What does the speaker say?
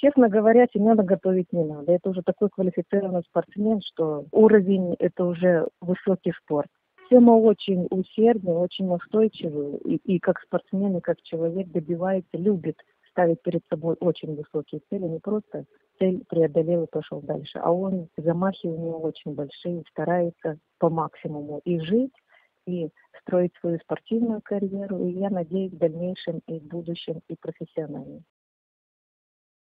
Честно говоря, Семена готовить не надо. Это уже такой квалифицированный спортсмен, что уровень – это уже высокий спорт. Сема очень усердный, очень настойчивый, и как спортсмен, и как человек добивается, любит ставить перед собой очень высокие цели, не просто цель преодолел и пошел дальше, а он, замахи у него очень большие, старается по максимуму и жить, и строить свою спортивную карьеру, и я надеюсь в дальнейшем и в будущем и профессионально.